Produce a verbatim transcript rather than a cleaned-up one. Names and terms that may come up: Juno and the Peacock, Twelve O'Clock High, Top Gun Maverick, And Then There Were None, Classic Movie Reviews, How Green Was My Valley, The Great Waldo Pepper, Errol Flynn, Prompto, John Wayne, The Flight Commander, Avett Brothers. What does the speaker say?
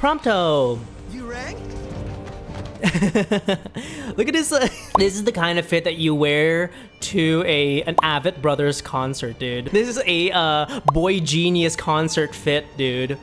Prompto! You rang? Look at this. Uh, this is the kind of fit that you wear to a an Avett Brothers concert, dude. This is a uh, boy genius concert fit, dude.